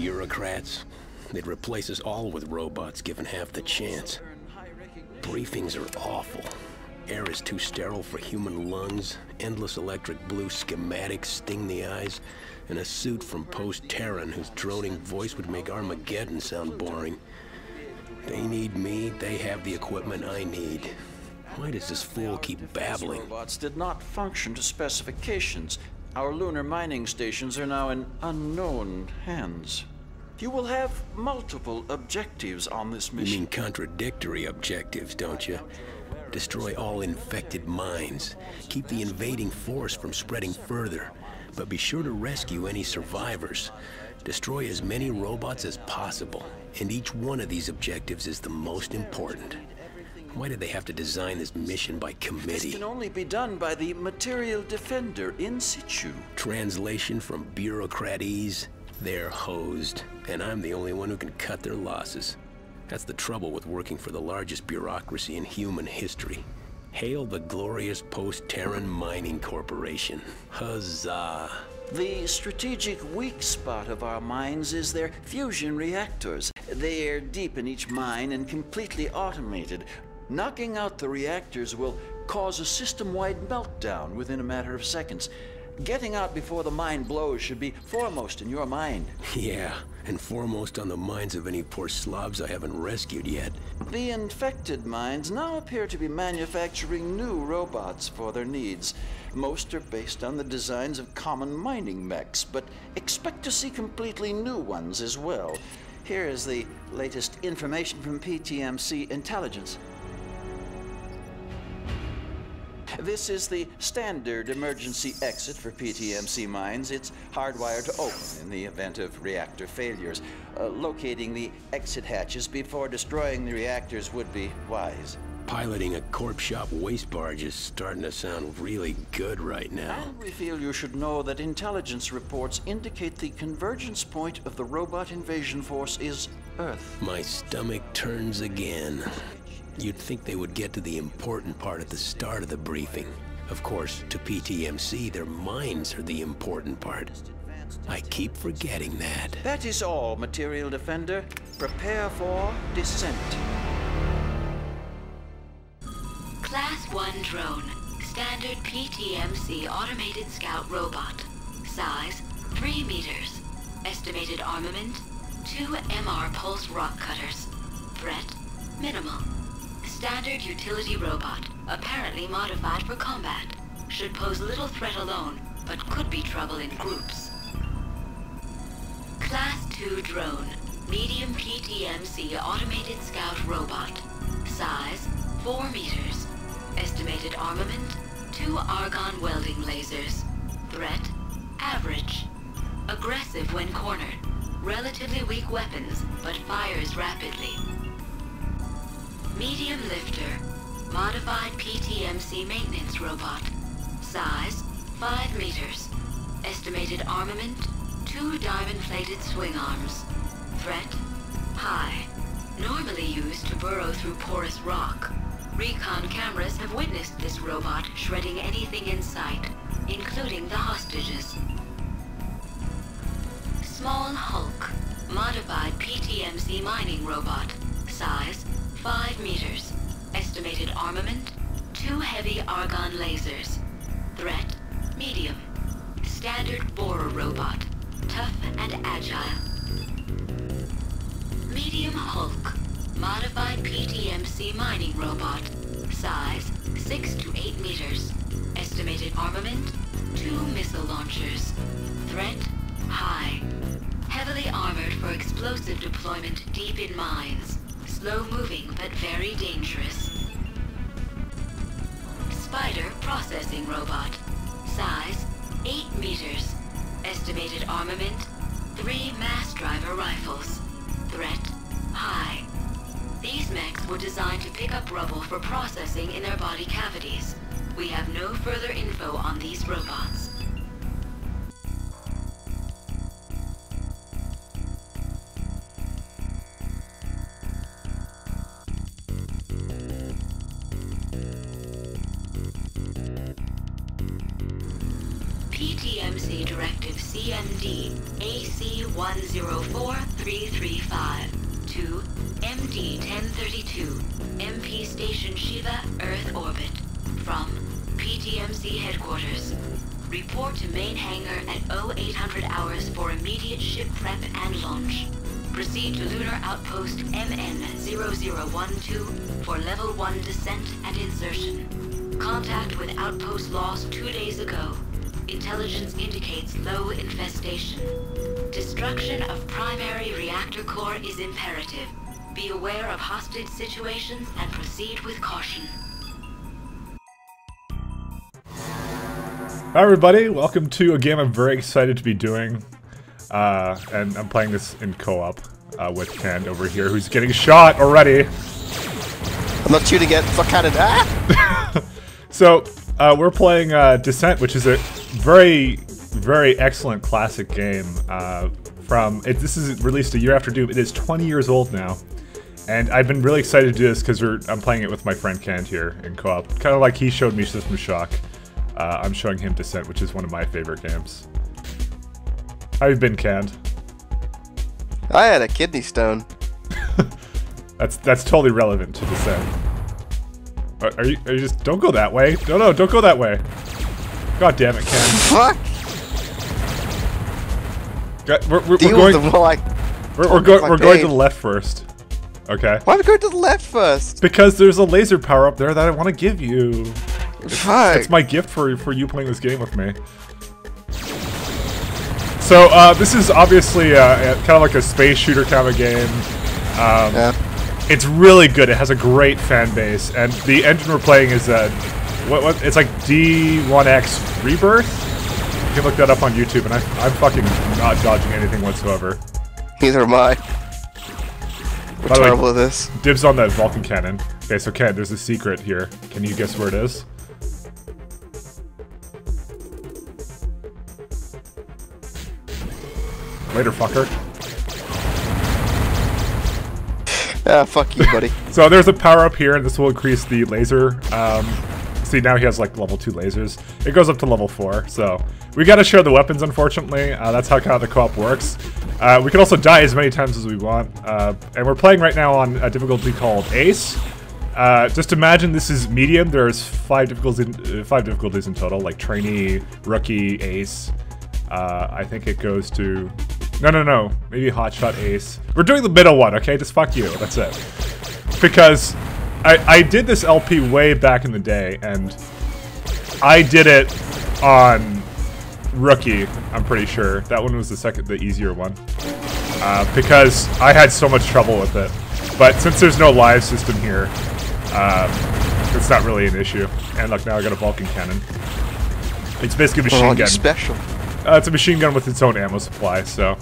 bureaucrats. They'd replace us all with robots, given half the chance. Briefings are awful. Air is too sterile for human lungs, endless electric blue schematics sting the eyes, and a suit from post-Terran whose droning voice would make Armageddon sound boring. They need me, they have the equipment I need. Why does this fool keep babbling? Robots did not function to specifications. Our lunar mining stations are now in unknown hands. You will have multiple objectives on this mission. You mean contradictory objectives, don't you? Destroy all infected minds. Keep the invading force from spreading further. But be sure to rescue any survivors. Destroy as many robots as possible. And each one of these objectives is the most important. Why did they have to design this mission by committee? This can only be done by the material defender in situ. Translation from bureaucratese, they're hosed. And I'm the only one who can cut their losses. That's the trouble with working for the largest bureaucracy in human history. Hail the glorious post-Terran Mining Corporation. Huzzah! The strategic weak spot of our mines is their fusion reactors. They're deep in each mine and completely automated. Knocking out the reactors will cause a system-wide meltdown within a matter of seconds. Getting out before the mine blows should be foremost in your mind. Yeah, and foremost on the minds of any poor slobs I haven't rescued yet. The infected minds now appear to be manufacturing new robots for their needs. Most are based on the designs of common mining mechs, but expect to see completely new ones as well. Here is the latest information from PTMC Intelligence. This is the standard emergency exit for PTMC mines. It's hardwired to open in the event of reactor failures. Locating the exit hatches before destroying the reactors would be wise. Piloting a corp shop waste barge is starting to sound really good right now. And we feel you should know that intelligence reports indicate the convergence point of the robot invasion force is Earth. My stomach turns again. You'd think they would get to the important part at the start of the briefing. Of course, to PTMC, their minds are the important part. I keep forgetting that. That is all, Material Defender. Prepare for descent. Class 1 drone. Standard PTMC automated scout robot. Size, 3 meters. Estimated armament, 2 MR pulse rock cutters. Threat, minimal. Standard utility robot, apparently modified for combat. Should pose little threat alone, but could be trouble in groups. Class 2 drone, medium PTMC automated scout robot. Size, 4 meters. Estimated armament, 2 argon welding lasers. Threat, average. Aggressive when cornered. Relatively weak weapons, but fires rapidly. Medium lifter, modified PTMC maintenance robot. Size, 5 meters. Estimated armament, 2 diamond-plated swing arms. Threat, high. Normally used to burrow through porous rock. Recon cameras have witnessed this robot shredding anything in sight, including the hostages. Small Hulk, modified PTMC mining robot. Size, 5 meters. Estimated armament, 2 heavy argon lasers. Threat, medium. Standard borer robot. Tough and agile. Medium Hulk. Modified PTMC mining robot. Size, 6 to 8 meters. Estimated armament, 2 missile launchers. Threat, high. Heavily armored for explosive deployment deep in mines. Slow-moving, but very dangerous. Spider processing robot. Size, 8 meters. Estimated armament, 3 mass driver rifles. Threat, high. These mechs were designed to pick up rubble for processing in their body cavities. We have no further info on these robots. PTMC Directive CMD AC104335 to MD 1032 MP Station Shiva Earth Orbit from PTMC Headquarters. Report to main hangar at 0800 hours for immediate ship prep and launch. Proceed to Lunar Outpost MN0012 for Level 1 descent and insertion. Contact with outpost lost 2 days ago. Intelligence indicates low infestation. Destruction of primary reactor core is imperative. Be aware of hostage situations and proceed with caution. Hi everybody, welcome to a game I'm very excited to be doing, and I'm playing this in co-op with Ken over here, who's getting shot already. I'm not shooting it, fuck Canada. Ah! So, we're playing Descent, which is a very, very excellent classic game. This is released a year after Doom. It is 20 years old now, and I've been really excited to do this because I'm playing it with my friend Ken here in co-op. Kind of like he showed me System Shock. I'm showing him Descent, which is one of my favorite games. How have you been, Ken? I had a kidney stone. that's totally relevant to Descent. Are you just... Don't go that way. No, don't go that way. God damn it, Ken. Fuck! God, we're going to the left first. Okay. Why are we going to the left first? Because there's a laser power up there that I want to give you. It's my gift for you playing this game with me. So this is obviously kind of like a space shooter kind of game. Yeah. It's really good. It has a great fan base, and the engine we're playing is what? It's like D1X Rebirth. You can look that up on YouTube, and I'm fucking not dodging anything whatsoever. Neither am I. We're terrible at this. Dibs on that Vulcan cannon. Okay, so Ken, there's a secret here. Can you guess where it is? Later, fucker. Ah, fuck you, buddy. So there's a power up here, and this will increase the laser. See, now he has like level 2 lasers. It goes up to level 4, so we got to share the weapons, unfortunately. That's how kind of the co-op works. We can also die as many times as we want, and we're playing right now on a difficulty called Ace. Just imagine this is medium. There's 5 difficulties in total, like trainee, rookie, ace. I think it goes to... No. Maybe hotshot ace. We're doing the middle one, okay? Just fuck you. That's it. Because I did this LP way back in the day, and I did it on rookie, I'm pretty sure. That one was the easier one. Because I had so much trouble with it. But since there's no live system here, it's not really an issue. And look, now I got a Vulcan cannon. It's basically a machine gun. Special. It's a machine gun with its own ammo supply, so...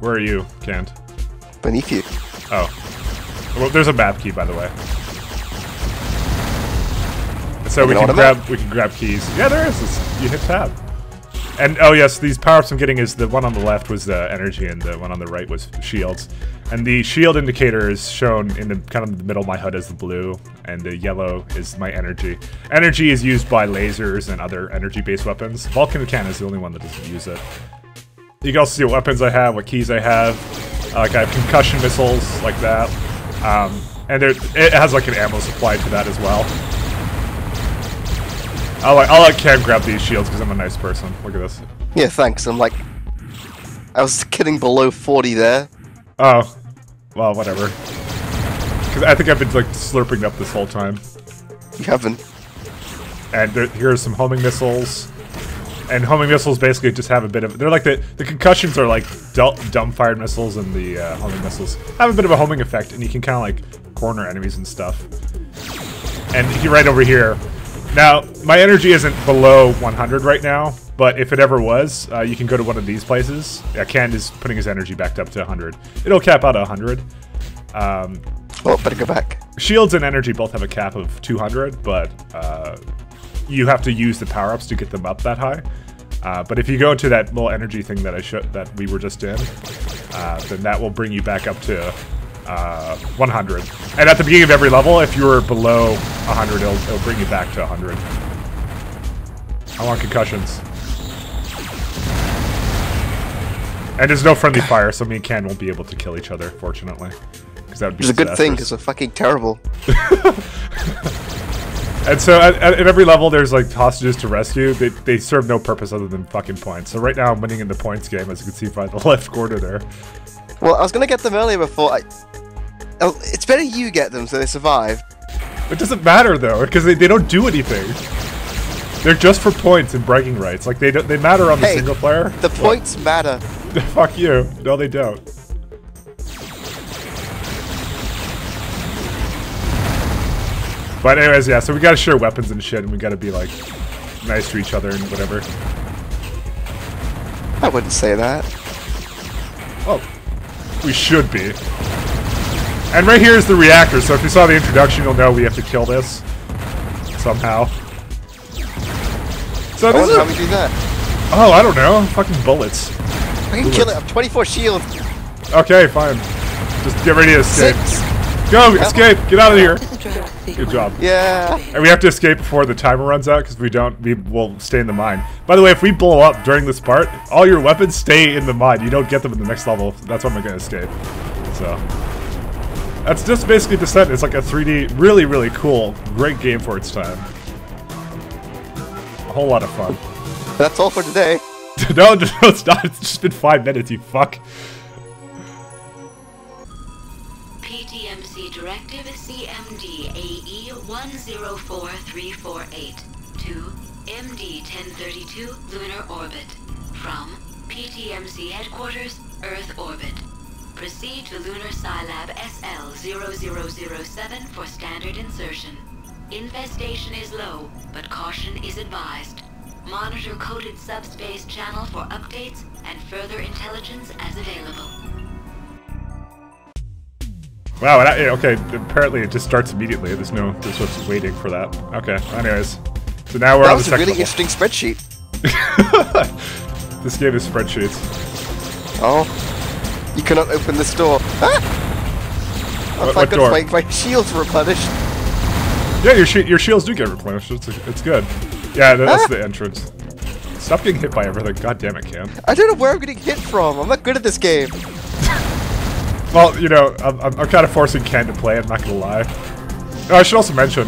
Where are you, Kent? Beneath you. Oh. Well, there's a map key, by the way. So we can grab keys. Yeah, there is. You hit tab. And, oh yes, these power-ups I'm getting is the one on the left was the energy, and the one on the right was shields. And the shield indicator is shown in the kind of the middle of my HUD as the blue, and the yellow is my energy. Energy is used by lasers and other energy-based weapons. Vulcan Cannon is the only one that doesn't use it. You can also see what weapons I have, what keys I have. Like I have concussion missiles, like that. And it has like an ammo supply to that as well. I'll let Cam grab these shields because I'm a nice person. Look at this. Yeah, thanks. I'm like... I was kidding below 40 there. Oh. Well, whatever. Because I think I've been, like, slurping up this whole time. You haven't. And here are some homing missiles. And homing missiles basically just have a bit of... They're like the concussions are like dumbfired missiles, and the homing missiles have a bit of a homing effect, and you can kind of, like, corner enemies and stuff. And right over here... Now, my energy isn't below 100 right now, but if it ever was, you can go to one of these places. Yeah, Ken is putting his energy back up to 100. It'll cap out at 100. Better go back. Shields and energy both have a cap of 200, but you have to use the power-ups to get them up that high. But if you go to that little energy thing that we were just in, then that will bring you back up to... 100. And at the beginning of every level, if you're below 100, it'll bring you back to 100. I want concussions. And there's no friendly fire, so me and Ken won't be able to kill each other, fortunately. Because that would be disastrous. It's a good thing, because we're fucking terrible. And so at every level, there's like hostages to rescue. They serve no purpose other than fucking points. So right now I'm winning in the points game, as you can see by the left corner there. Well, I was gonna get them earlier before I... Oh, it's better you get them so they survive. It doesn't matter though, because they don't do anything. They're just for points and bragging rights. Like they matter on the single player. The points matter. Fuck you. No, they don't. But anyways, yeah, so we gotta share weapons and shit, and we gotta be, like, nice to each other and whatever. I wouldn't say that. Well, we should be. And right here is the reactor, so if you saw the introduction, you'll know we have to kill this. Somehow. So this is how we do that. Oh, I don't know. Fucking bullets. I can kill it. I'm 24 shield. Okay, fine. Just get ready to escape. Go, escape! Get out of here! Good job. Yeah. And we have to escape before the timer runs out, because we will stay in the mine. By the way, if we blow up during this part, all your weapons stay in the mine. You don't get them in the next level. That's why I'm gonna escape. So that's just basically Descent. It's like a 3D, really, really cool, great game for its time. A whole lot of fun. That's all for today. No, it's not. It's just been 5 minutes. You fuck. PTMC directive CMD AE 104348 to MD 1032 lunar orbit from PTMC headquarters Earth orbit. Proceed to lunar Scilab SL0007 for standard insertion. Infestation is low, but caution is advised. Monitor coded subspace channel for updates and further intelligence as available. Wow, okay, apparently it just starts immediately. There's what's waiting for that. Okay, anyways. So now we're on the second level. That was a really interesting spreadsheet. This game is spreadsheets. Oh. You cannot open this door. Ah! What door? My shields were replenished. Yeah, your shields do get replenished. It's good. Yeah, that's the entrance. Stop getting hit by everything. God damn it, Cam. I don't know where I'm getting hit from. I'm not good at this game. Well, you know, I'm kind of forcing Ken to play, I'm not gonna lie. Oh, I should also mention,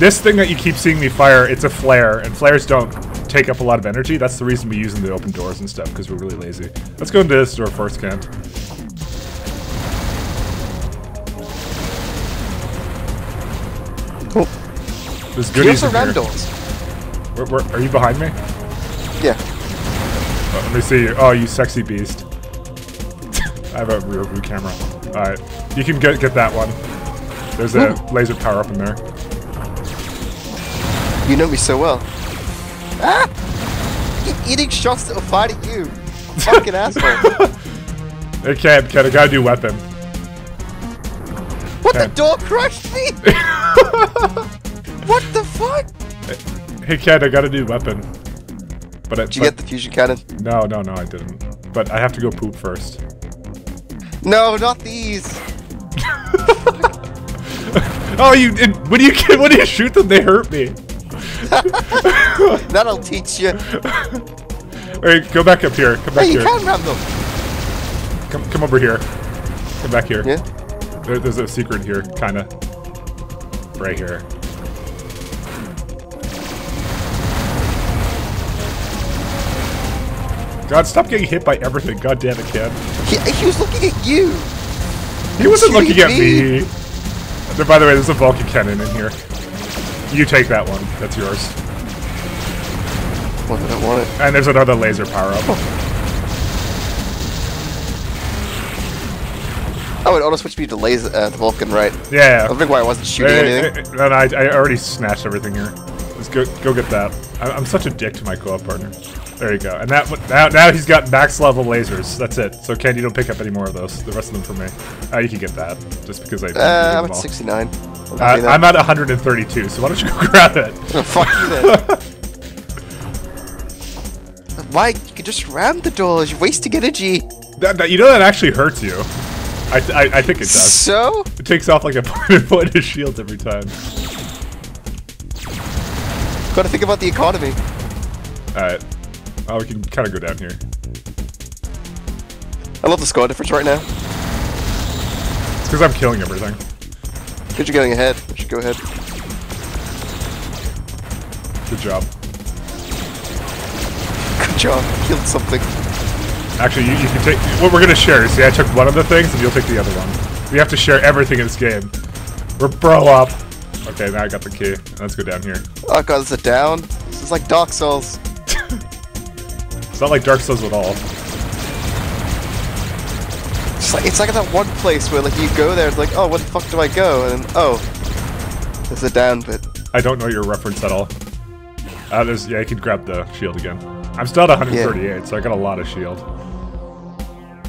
this thing that you keep seeing me fire, it's a flare, and flares don't take up a lot of energy. That's the reason we use them to open doors and stuff, because we're really lazy. Let's go into this door first, Ken. Cool. There's goodies in here. Are you behind me? Yeah. Oh, let me see you. Oh, you sexy beast. I have a rear view camera. Alright. You can get that one. There's a laser power up in there. You know me so well. Ah! I keep eating shots that will fight at you. Fucking asshole. It can't, Ken. I gotta do weapon. What? Ken. The door crushed me? What the fuck? Hey, Ken, I gotta do weapon. But did you get the fusion cannon? No, I didn't. But I have to go poop first. No, not these. Oh, you! When you shoot them, they hurt me. That'll teach you. All right, go back up here. Come back here. You can grab them. Come over here. Come back here. Yeah. There's a secret here, kind of. Right here. God, stop getting hit by everything. God damn it, Ken. He was looking at you. He wasn't looking at me. By the way, there's a Vulcan cannon in here. You take that one. That's yours. Well, I don't want it. And there's another laser power-up. Oh, it auto-switched me to laser, the Vulcan, right? Yeah. I don't think why I wasn't shooting anything. No, I already snatched everything here. Let's go get that. I'm such a dick to my co-op partner. There you go. And that now he's got max level lasers. That's it. So Ken, you don't pick up any more of those. The rest of them for me. You can get that just because I. I'm at 69. I'm at 132. So why don't you go grab it? Oh, fuck you then. Mike, you can just ram the doors. You're wasting energy. You know that actually hurts you. I think it does. So it takes off like a point of shields every time. Gotta think about the economy. All right. Oh, we can kind of go down here. I love the score difference right now. It's because I'm killing everything. Because you're going ahead. You should go ahead. Good job. Good job. I killed something. Actually, you can take... What we're going to share is, see, I took one of the things, and you'll take the other one. We have to share everything in this game. We're bro up. Okay, now I got the key. Let's go down here. Oh god, is it down? This is like Dark Souls. It's not like Dark Souls at all. It's like that one place where like you go there, it's like, oh, where the fuck do I go? And then, oh, there's a down bit. I don't know your reference at all. Yeah, I can grab the shield again. I'm still at 138, yeah. So I got a lot of shield.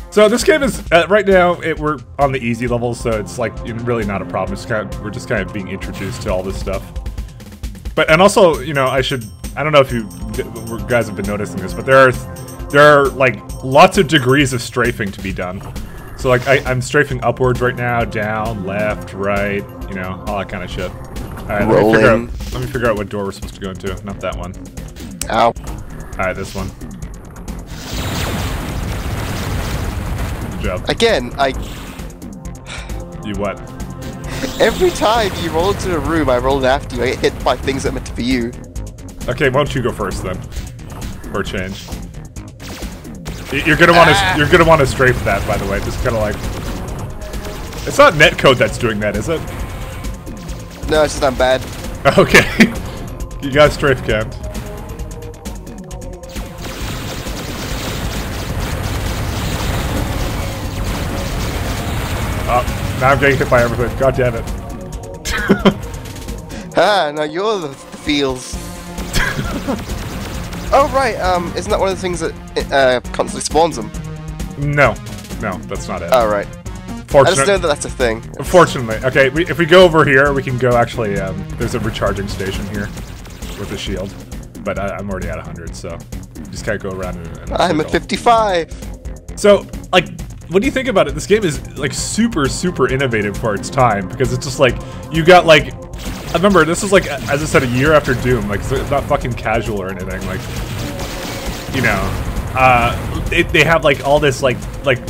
So this game is, right now, we're on the easy level, so it's like really not a problem. It's kind of, we're just kind of being introduced to all this stuff. But, and also, you know, I don't know if you guys have been noticing this, but there are like lots of degrees of strafing to be done. So like I'm strafing upwards right now, down, left, right, you know, all that kind of shit. All right, let me figure out what door we're supposed to go into. Not that one. Ow. All right, this one. Good job. Again, You what? Every time you roll into a room, I roll after you. I get hit by things that are meant to be you. Okay, why don't you go first then, for a change? You're gonna want to strafe that, by the way. Just kind of like, it's not netcode that's doing that, is it? No, it's just I'm bad. Okay, you got strafe camped. Oh, now I'm getting hit by everything. God damn it! Ah, now you're the feels. Oh right, isn't that one of the things that constantly spawns them? No, that's not it. Oh right. I just know that that's a thing. Fortunately, okay. If we go over here, we can go. Actually, there's a recharging station here with a shield, but I'm already at 100, so just kind of go around. And I'm at 55. So, like, what do you think about it? This game is like super, super innovative for its time because it's just like you got like. I remember this was like, as I said, a year after Doom. Like, so it's not fucking casual or anything. Like, you know, they have like all this like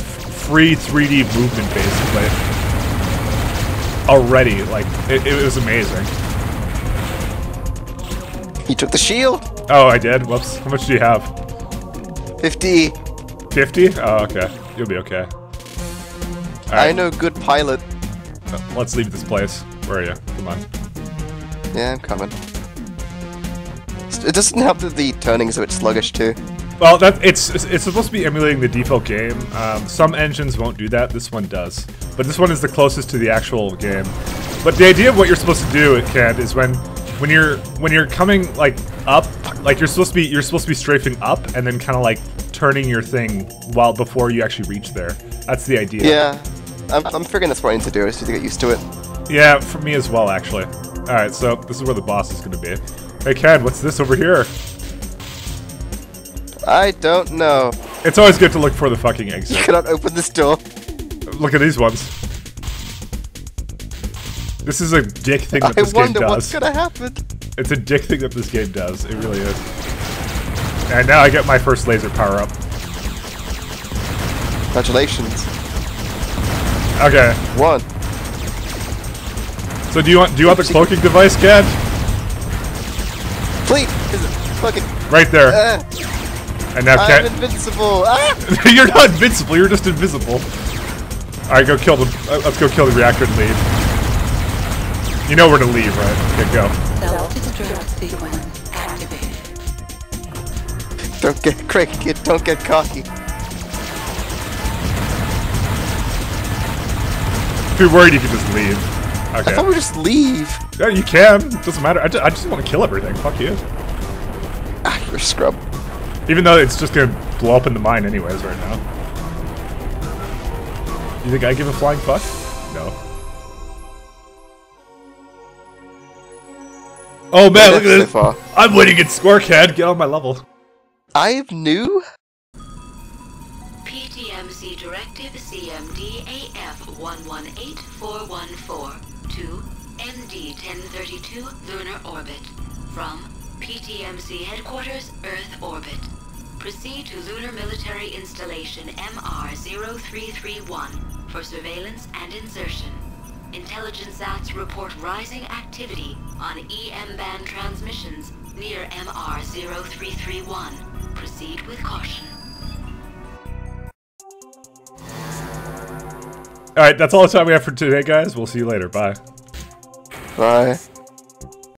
free 3D movement basically already. Like, it was amazing. You took the shield. Oh, I did. Whoops. How much do you have? 50. 50? Oh, okay. You'll be okay. All right. I know, good pilot. Let's leave this place. Where are you? Come on. Yeah, I'm coming. It doesn't help that the turning's a bit sluggish too. Well, it's supposed to be emulating the default game. Some engines won't do that. This one does, but this one is the closest to the actual game. But the idea of what you're supposed to do, Ken, is when you're coming like up, like you're supposed to be strafing up and then kind of like turning your thing while before you actually reach there. That's the idea. Yeah, I'm figuring that's what I need to do. I just need to get used to it. Yeah, for me as well, actually. Alright, so this is where the boss is going to be. Hey, Ken, what's this over here? I don't know. It's always good to look for the fucking exit. You cannot open this door. Look at these ones. This is a dick thing that this game does. I wonder what's going to happen. It's a dick thing that this game does. It really is. And now I get my first laser power-up. Congratulations. Okay. One. So do you want the cloaking device, Kat? Please, fucking right there. And now Kat, I'm invincible. Ah! You're not invincible. You're just invisible. All right, go kill them. Let's go kill the reactor and leave. You know where to leave, right? Okay, go. Don't get cranky. Don't get cocky. If you're worried, you can just leave. Okay. I thought we just leave. Yeah, you can. It doesn't matter. I just want to kill everything. Fuck you. Ah, you're a scrub. Even though it's just going to blow up in the mine anyways right now. You think I give a flying fuck? No. Oh, man, look at this. So I'm winning at score, Ken. Get on my level. I'm new? PTMC Directive CMDAF 118414. To MD 1032 Lunar Orbit from PTMC Headquarters Earth Orbit. Proceed to Lunar Military Installation MR-0331 for surveillance and insertion. Intelligence sats report rising activity on EM-band transmissions near MR-0331. Proceed with caution. Alright, that's all the time we have for today, guys. We'll see you later. Bye. Bye.